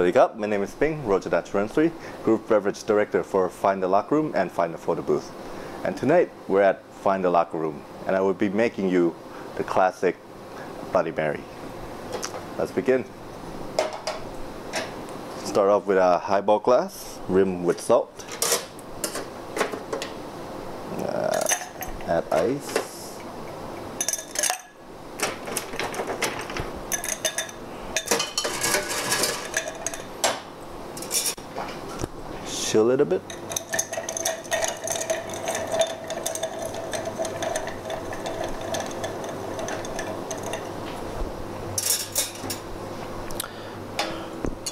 Sawadee Krap, my name is Ping Rojanat Chareonsri, Group Beverage Director for Find the Locker Room and Find the Photo Booth. And tonight we're at Find the Locker Room, and I will be making you the classic Bloody Mary. Let's begin. Start off with a highball glass, rimmed with salt. Add ice. Chill it a bit.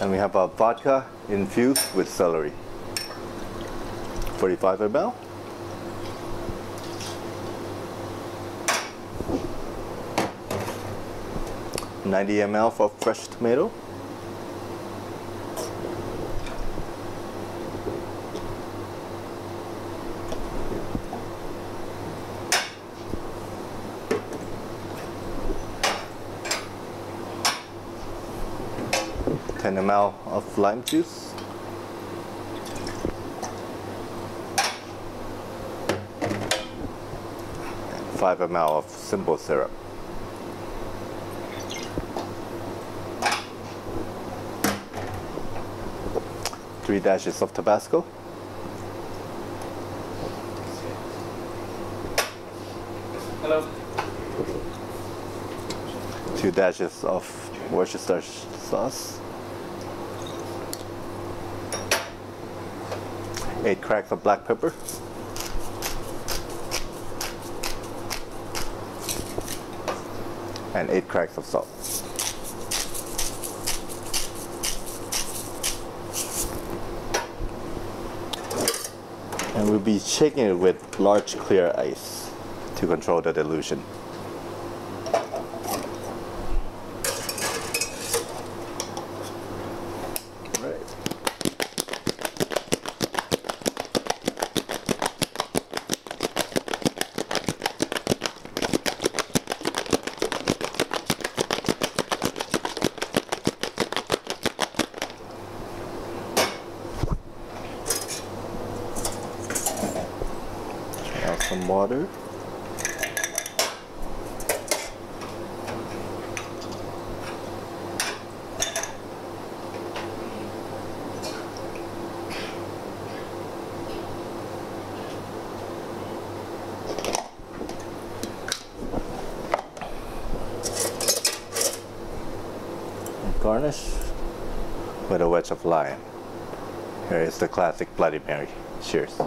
And we have our vodka infused with celery. 45 ml. Mm-hmm. 90 ml for fresh tomato. An ml of lime juice, and 5 ml of simple syrup. Three dashes of Tabasco. Hello. 2 dashes of Worcestershire sauce. 8 cracks of black pepper. 8 cracks of salt. And we'll be shaking it with large clear ice to control the dilution. Some water. And garnish with a wedge of lime. Here is the classic Bloody Mary. Cheers.